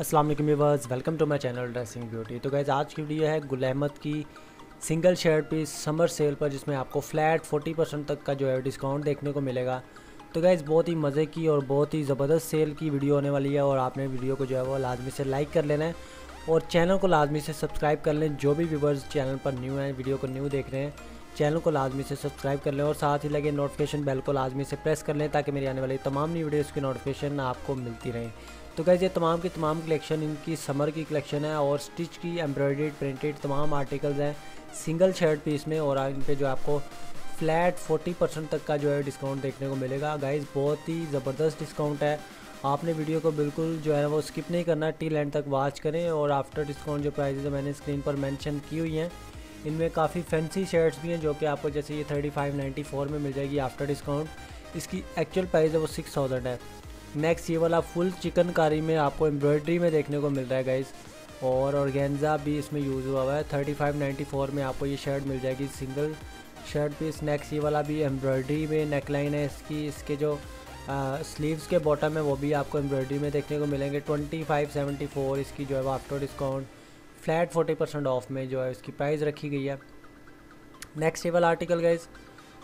अस्सलाम वालेकुम viewers, welcome to my channel dressing beauty. तो गाइस आज की वीडियो है गुल अहमद की सिंगल शर्ट पे समर सेल पर, जिसमें आपको फ्लैट 40% तक का जो है डिस्काउंट देखने को मिलेगा। तो गाइस बहुत ही मज़े की और बहुत ही ज़बरदस्त सेल की वीडियो होने वाली है और आपने वीडियो को जो है वो लाजमी से लाइक कर लेना है और चैनल को लाजमी से सब्सक्राइब कर लें। जो भी व्यूअर्स चैनल पर न्यू हैं, वीडियो को न्यू देख रहे हैं, चैनल को लाजमी से सब्सक्राइब कर लें और साथ ही लगे नोटिफिकेशन बेल को लाजमी से प्रेस कर लें ताकि मेरी आने वाली तमाम न्यू वीडियोज़ की नोटिफिकेशन आपको मिलती रहे। तो गाइस ये तमाम की तमाम कलेक्शन इनकी समर की कलेक्शन है और स्टिच की, एम्ब्रॉयडर्ड, प्रिंटेड तमाम आर्टिकल्स हैं सिंगल शर्ट पीस में और इन पे जो आपको फ्लैट 40% तक का जो है डिस्काउंट देखने को मिलेगा। गाइस बहुत ही ज़बरदस्त डिस्काउंट है, आपने वीडियो को बिल्कुल जो है वो स्किप नहीं करना, टिल एंड तक वॉच करें। और आफ्टर डिस्काउंट जो प्राइजेज़ मैंने स्क्रीन पर मैंशन की हुई हैं, इनमें काफ़ी फैंसी शर्ट्स भी हैं जो कि आपको जैसे ये 3594 में मिल जाएगी आफ्टर डिस्काउंट। इसकी एक्चुअल प्राइस है वो 6000 है। नेक्स्ट ये वाला फुल चिकनकारी में आपको एम्ब्रॉयडरी में देखने को मिल रहा है गाइस और ऑर्गेन्जा भी इसमें यूज़ हुआ है। 3594 में आपको ये शर्ट मिल जाएगी सिंगल शर्ट पीस। नेक्स्ट ये वाला भी एम्ब्रॉयडरी में नेकलाइन है इसकी, इसके जो स्लीव्स के बॉटम है वो भी आपको एम्ब्रॉयडरी में देखने को मिलेंगे। 2574 इसकी जो है आफ्टर डिस्काउंट फ्लैट 40% ऑफ में जो है इसकी प्राइस रखी गई है। नेक्स्ट ये वाला आर्टिकल गाइस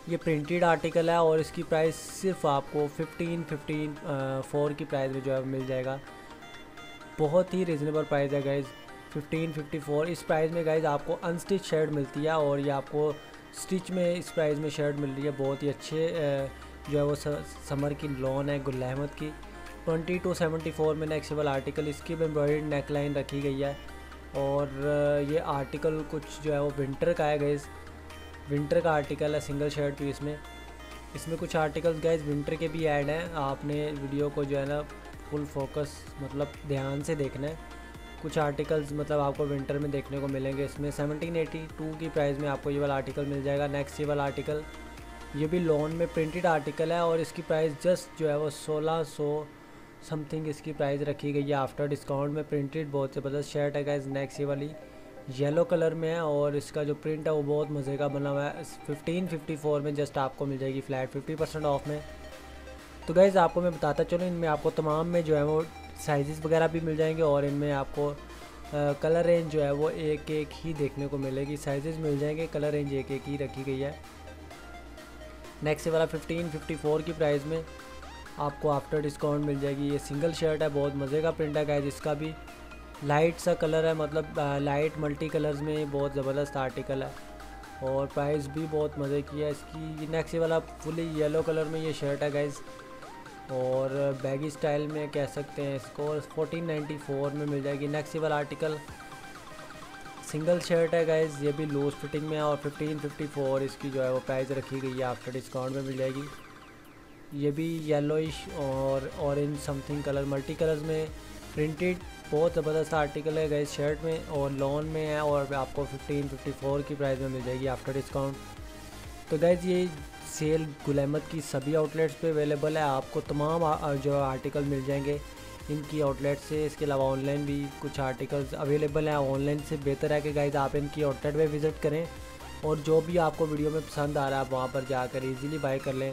ये प्रिंटेड आर्टिकल है और इसकी प्राइस सिर्फ आपको 1554 की प्राइस में जो है मिल जाएगा। बहुत ही रिजनेबल प्राइस है गाइज़ 1554। इस प्राइस में गाइज़ आपको अनस्टिच शर्ट मिलती है और ये आपको स्टिच में इस प्राइस में शर्ट मिल रही है। बहुत ही अच्छे जो है वो समर की लॉन है गुल अहमद की। 2274 में नेक्सेबल आर्टिकल, इसकी भी एम्ब्रॉयडरी नेकलाइन रखी गई है और ये आर्टिकल कुछ जो है वो विंटर का है गाइज़, विंटर का आर्टिकल है सिंगल शर्ट पीस में। इसमें कुछ आर्टिकल्स गाइज विंटर के भी ऐड हैं, आपने वीडियो को जो है ना फुल फोकस मतलब ध्यान से देखना है। कुछ आर्टिकल्स मतलब आपको विंटर में देखने को मिलेंगे। इसमें 1782 की प्राइस में आपको ये वाला आर्टिकल मिल जाएगा। नेक्स्ट ये वाला आर्टिकल ये भी लॉन में प्रिंटेड आर्टिकल है और इसकी प्राइस जस्ट जो है वो 1600 समथिंग इसकी प्राइस रखी गई है आफ्टर डिस्काउंट में। प्रिंटेड बहुत ज़बरदस्त शर्ट है गाइज। नेक्स्ट ये वाली येलो कलर में है और इसका जो प्रिंट है वो बहुत मज़े का बना हुआ है। 1554 में जस्ट आपको मिल जाएगी फ्लैट 50% ऑफ में। तो गाइज़ आपको मैं बताता चलूँ, इनमें आपको तमाम में जो है वो साइज़ वगैरह भी मिल जाएंगे और इनमें आपको कलर रेंज जो है वो एक एक ही देखने को मिलेगी। साइज़ मिल जाएंगे, कलर रेंज एक एक ही रखी गई है। नेक्स्ट वाला 1554 की प्राइस में आपको आफ्टर डिस्काउंट मिल जाएगी। ये सिंगल शर्ट है, बहुत मज़े का प्रिंट है गाइज़। इसका भी लाइट सा कलर है, मतलब लाइट मल्टी कलर्स में बहुत ज़बरदस्त आर्टिकल है और प्राइस भी बहुत मज़े की है इसकी। नेक्स्ट वाला फुली येलो कलर में ये शर्ट है गाइज़ और बैगी स्टाइल में कह सकते हैं इसको। 1494 में मिल जाएगी। नेक्स्ट वाला आर्टिकल सिंगल शर्ट है गाइज़, ये भी लूज फिटिंग में है और 1554 इसकी जो है वो प्राइस रखी गई है आफ्टर डिस्काउंट में मिल जाएगी। ये भी येलोइश और orange something colour multi colours में प्रिंटेड बहुत ज़बरदस्त आर्टिकल है गाइस, शर्ट में और लॉन में है और आपको 1554 की प्राइस में मिल जाएगी आफ्टर डिस्काउंट। तो गाइस ये सेल गुल अहमद की सभी आउटलेट्स पे अवेलेबल है, आपको तमाम जो आर्टिकल मिल जाएंगे इनकी आउटलेट से। इसके अलावा ऑनलाइन भी कुछ आर्टिकल्स अवेलेबल हैं। ऑनलाइन से बेहतर है कि गाइस आप इनकी आउटलेट पर विज़िट करें और जो भी आपको वीडियो में पसंद आ रहा है आप वहाँ पर जाकर ईज़िली बाई कर लें।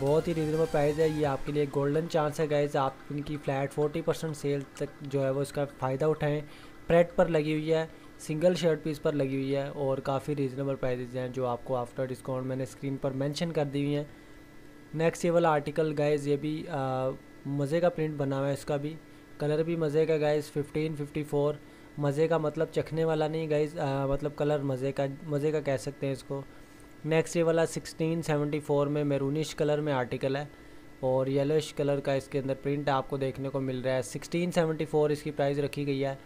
बहुत ही रीज़नेबल प्राइस है, ये आपके लिए गोल्डन चांस है गाइज़। आप इनकी फ्लैट 40% सेल तक जो है वो इसका फ़ायदा उठाएं। प्रेट पर लगी हुई है, सिंगल शर्ट पीस पर लगी हुई है और काफ़ी रीज़नेबल प्राइसेस हैं जो आपको आफ्टर डिस्काउंट मैंने स्क्रीन पर मेंशन कर दी हुई हैं। नेक्स्ट ये वाला आर्टिकल गाइज़, ये भी मज़े का प्रिंट बना हुआ है, इसका भी कलर भी मज़े का गाइज़। 1554 मज़े का मतलब चखने वाला नहीं गाइज़, मतलब कलर मज़े का कह सकते हैं इसको। नेक्स्ट ये वाला 1674 में मैरूनिश कलर में आर्टिकल है और येलोइश कलर का इसके अंदर प्रिंट आपको देखने को मिल रहा है। 1674 इसकी प्राइस रखी गई है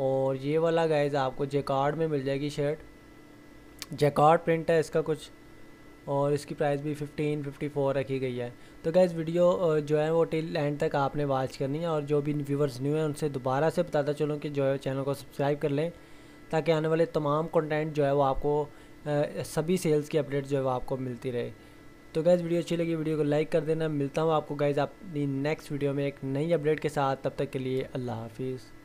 और ये वाला गाइज आपको जैकार्ड में मिल जाएगी शर्ट, जैकार्ड प्रिंट है इसका कुछ और इसकी प्राइस भी 1554 रखी गई है। तो गाइज़ वीडियो जो है वो टिल एंड तक आपने वॉच करनी है और जो भी व्यूवर्स न्यू हैं उनसे दोबारा से बताता चलूँ कि जो है चैनल को सब्सक्राइब कर लें ताकि आने वाले तमाम कंटेंट जो है वो आपको सभी सेल्स की अपडेट जो है आपको मिलती रहे। तो गाइज़ वीडियो अच्छी लगी, वीडियो को लाइक कर देना। मिलता हूँ आपको गाइज़ अपनी नेक्स्ट वीडियो में एक नई अपडेट के साथ, तब तक के लिए अल्लाह हाफिज़।